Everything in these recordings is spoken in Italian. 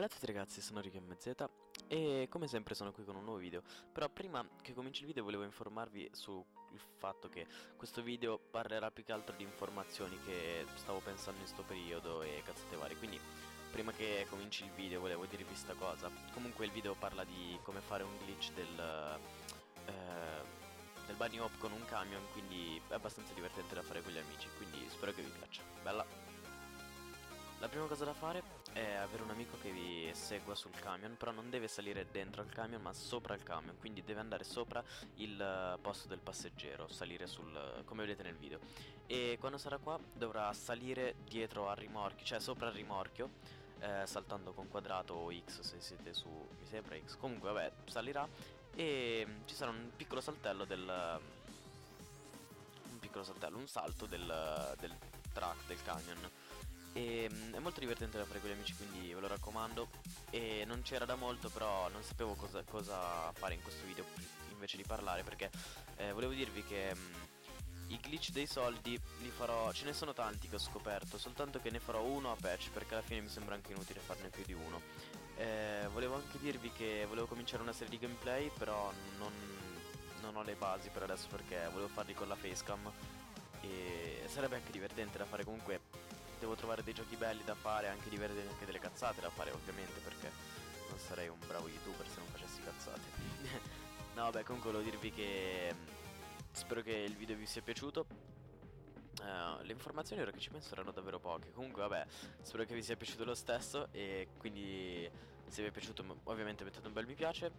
Bella a tutti ragazzi, sono RikyMZ e come sempre sono qui con un nuovo video. Però prima che cominci il video volevo informarvi sul fatto che questo video parlerà più che altro di informazioni che stavo pensando in sto periodo e cazzate varie. Quindi prima che cominci il video volevo dirvi sta cosa. Comunque il video parla di come fare un glitch del bunny hop con un camion, quindi è abbastanza divertente da fare con gli amici, quindi spero che vi piaccia. Bella! La prima cosa da fare è avere un amico che vi segua sul camion, però non deve salire dentro al camion ma sopra il camion, quindi deve andare sopra il posto del passeggero, salire sul, come vedete nel video. E quando sarà qua dovrà salire dietro al rimorchio, cioè sopra il rimorchio, saltando con quadrato o X se siete su, mi sembra X, comunque vabbè, salirà e ci sarà un piccolo saltello un salto del track del camion. E è molto divertente da fare con gli amici, quindi ve lo raccomando. E non c'era da molto, però non sapevo cosa fare in questo video invece di parlare, perché volevo dirvi che i glitch dei soldi li farò, ce ne sono tanti che ho scoperto, soltanto che ne farò uno a patch perché alla fine mi sembra anche inutile farne più di uno. Volevo anche dirvi che volevo cominciare una serie di gameplay, però non ho le basi per adesso perché volevo farli con la facecam e sarebbe anche divertente da fare. Comunque devo trovare dei giochi belli da fare, anche divertenti, anche delle cazzate da fare ovviamente, perché non sarei un bravo youtuber se non facessi cazzate. No vabbè, comunque volevo dirvi che spero che il video vi sia piaciuto. Le informazioni ora che ci penso erano davvero poche. Comunque vabbè, spero che vi sia piaciuto lo stesso e quindi se vi è piaciuto ovviamente mettete un bel mi piace,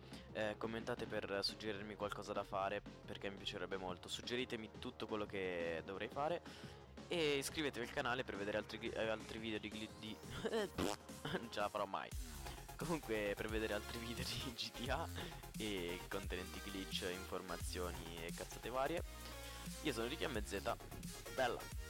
commentate per suggerirmi qualcosa da fare perché mi piacerebbe molto. Suggeritemi tutto quello che dovrei fare e iscrivetevi al canale per vedere altri video di non ce la farò mai. Comunque per vedere altri video di GTA e contenenti glitch, informazioni e cazzate varie. Io sono RikyMZ. Bella!